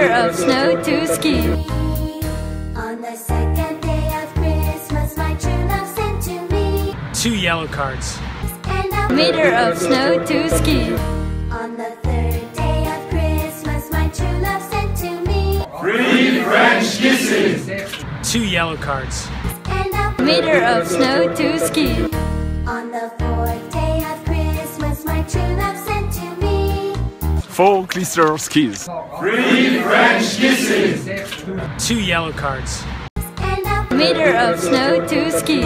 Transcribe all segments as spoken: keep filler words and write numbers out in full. year of snow to ski. On the second day of Christmas, my true love sent to me two yellow cards. And a meter of snow to ski. On the third day of Christmas, my true love sent to me three French kisses. Two yellow cards. And a meter of snow to ski. On the fourth day of Christmas, my true love sent to me four glitter skis. Three French kisses. Two yellow cards. And a meter of snow to ski.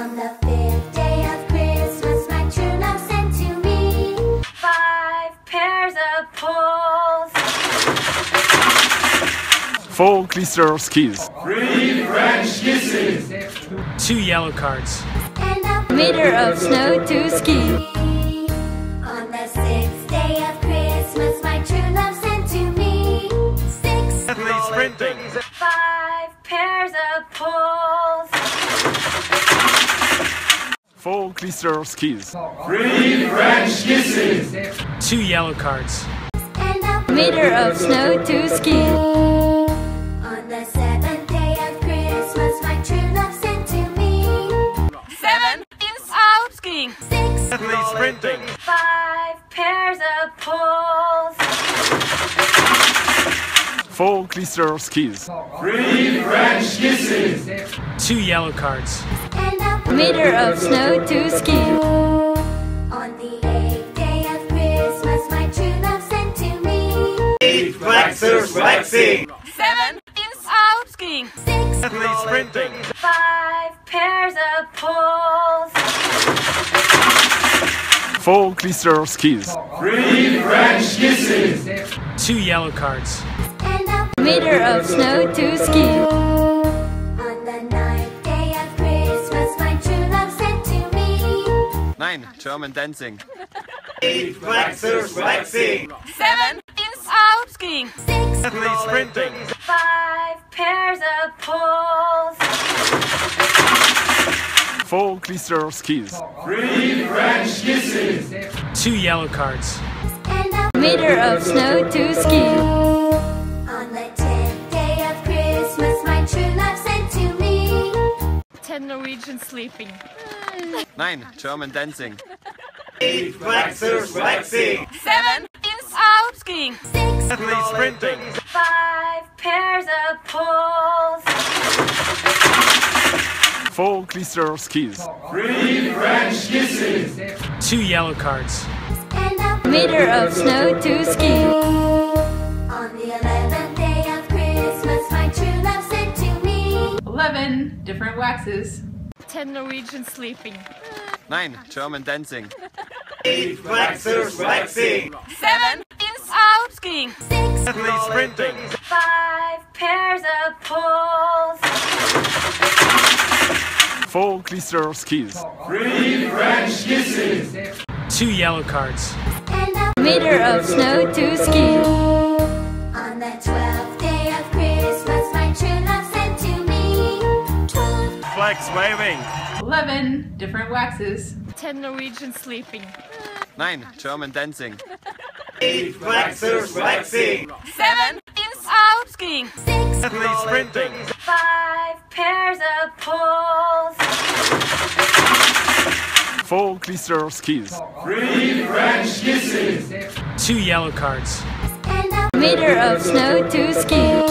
On the fifth day of Christmas, my true love sent to me five pairs of poles. Four glitter skis. Three French kisses. Two yellow cards. Meter of snow to ski. On the sixth day of Christmas, my true love sent to me six sprinting. Five pairs of poles. Four glitter skis. Three French kisses. Two yellow cards. Meter of snow to ski. On the seventh day of Christmas, my true love sent to me seven skiing. Six sprinting. Five pairs of poles. Four glitter skis. Three French kisses. Two yellow cards. And a meter of snow to ski. On the eighth day of Christmas, my true love sent to me eight flexors flexing. Seven skiing. Six sprinting. Five pairs of poles. Four glitter skis. Three French kisses. Two yellow cards. And a meter of snow to ski. On the ninth day of Christmas, my true love sent to me nine German dancing. Eight flexors flexing. Seven skiing. Six sprinting. Five pairs of poles. Four glitter skis. Three French kisses. Two yellow cards. And a meter of snow to ski. On the tenth day of Christmas, my true love sent to me ten Norwegian sleeping. Nine German dancing. Eight flexors flexing. Seven skiing. Six sprinting. Five pairs of poles. Four glitter skis. Three French kisses. Two yellow cards. And a meter of snow to ski. On the eleventh day of Christmas, my true love sent to me eleven different waxes. Ten Norwegian sleeping. Nine German dancing. Eight flexors flexing. Seven skiing. Six sprinting. Five pairs of poles. Four glitter skis. Three French kisses. Two yellow cards. And a meter of snow to ski. On the twelfth day of Christmas, my true love sent to me twelve flags waving. Eleven different waxes. Ten Norwegian sleeping. Nine German dancing. Eight flexors flexing. Seven skiing. Six sprinting. Five pairs of poles. Four glitter skis. Three French kisses. Two yellow cards. And a meter of snow to ski.